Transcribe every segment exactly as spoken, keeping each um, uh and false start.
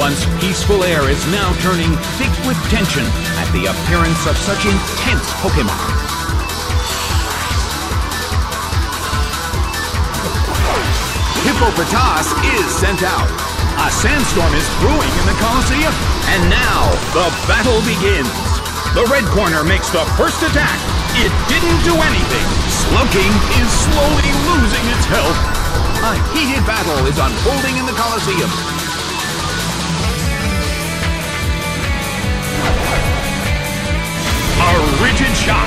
once peaceful air is now turning thick with tension at the appearance of such intense Pokémon. Hippopotas is sent out. A sandstorm is brewing in the Colosseum, and now the battle begins. The red corner makes the first attack. It didn't do anything. Slowking is slowly losing its health. A heated battle is unfolding in the Colosseum. A rigid shot.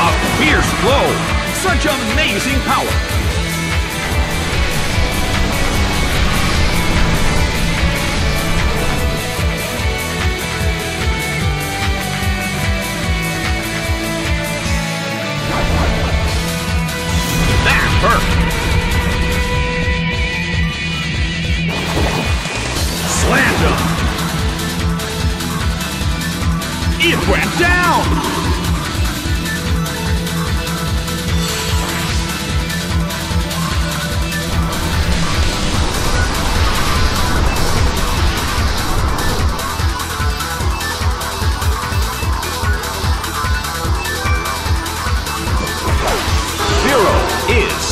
A fierce blow. Such amazing power. That hurt. Slammed him. It went down.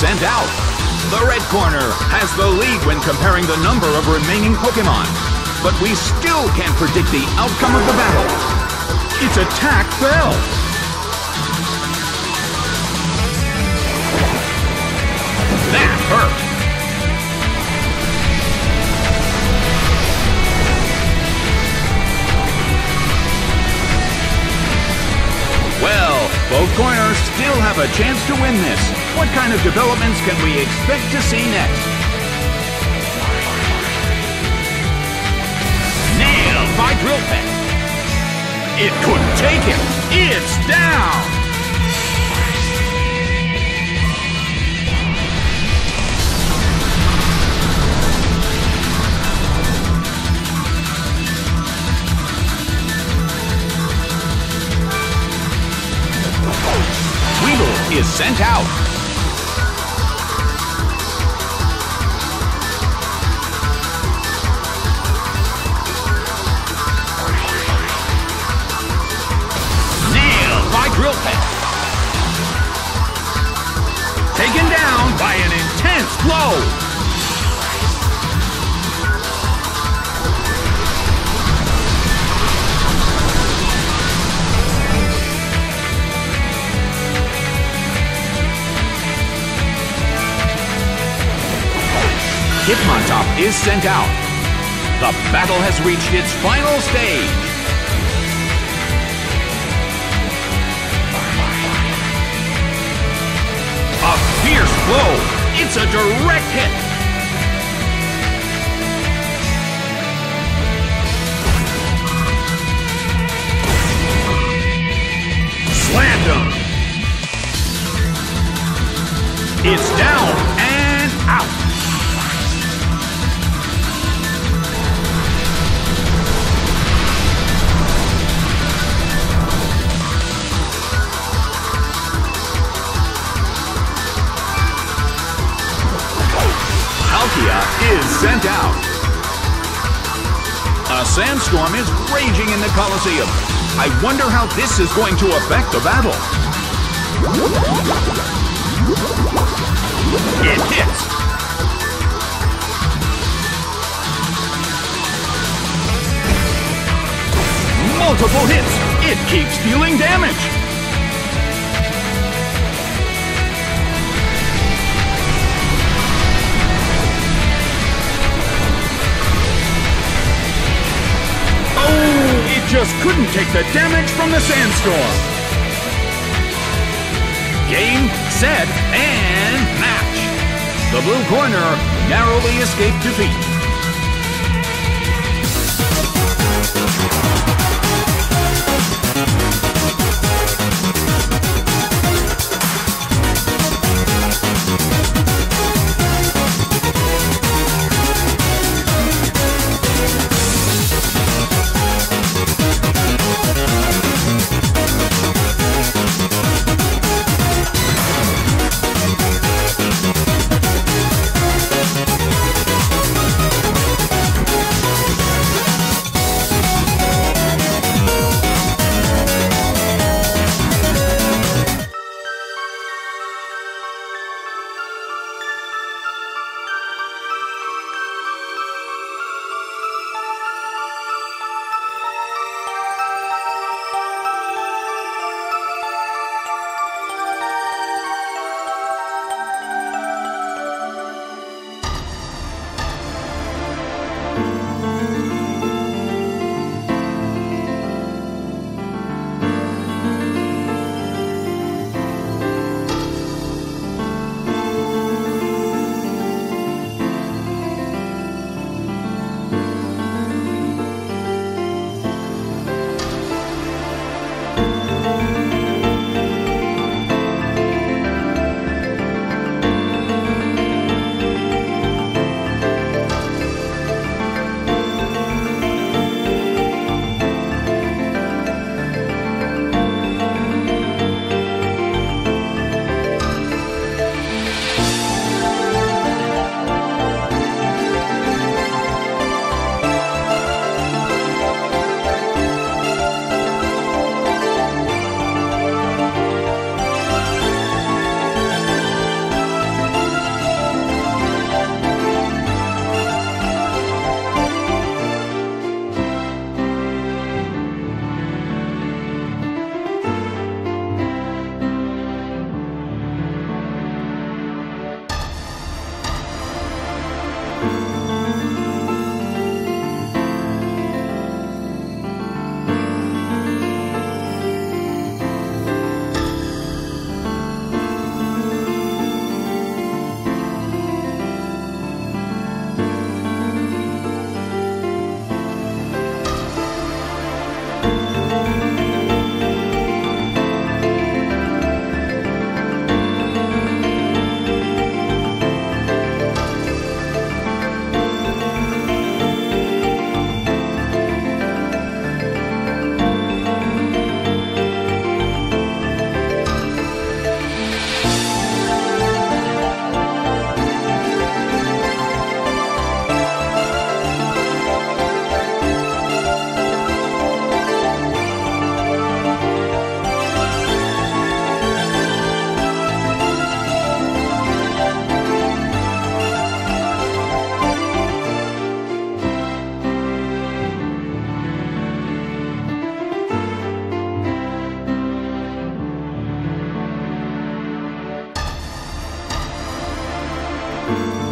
Sent out. The red corner has the lead when comparing the number of remaining Pokémon, but we still can't predict the outcome of the battle. Its attack fell. That hurt. Well, both corners still have a chance to win this. What kind of developments can we expect to see next? Nailed by drill pen. It couldn't take it. It's down. Weedle is sent out. Nailed by drill pen. Taken down by an intense blow. Hitmontop is sent out. The battle has reached its final stage. A fierce blow. It's a direct hit. Slammed him. It's down and out. Is sent out. A sandstorm is raging in the Colosseum. I wonder how this is going to affect the battle. It hits. Multiple hits. It keeps dealing damage. Just couldn't take the damage from the sandstorm. Game, set, and match. The blue corner narrowly escaped defeat. Bye.